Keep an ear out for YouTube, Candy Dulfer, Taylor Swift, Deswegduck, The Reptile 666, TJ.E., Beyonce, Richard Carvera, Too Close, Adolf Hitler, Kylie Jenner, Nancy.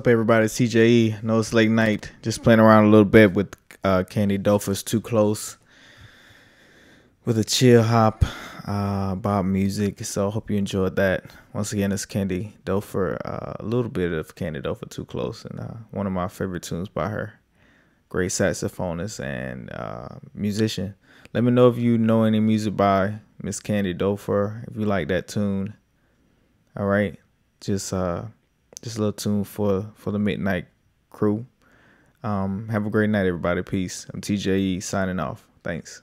up, everybody? It's TJ.E. No, it's late night. Just playing around a little bit with Candy Dulfer's Too Close with a chill hop bop music. So I hope you enjoyed that. Once again, it's Candy Dulfer, a little bit of Candy Dulfer Too Close, and one of my favorite tunes by her. Great saxophonist and musician. Let me know if you know any music by Miss Candy Dulfer, if you like that tune. All right, just a little tune for the midnight crew. Have a great night, everybody. Peace. I'm TJ.E. signing off. Thanks.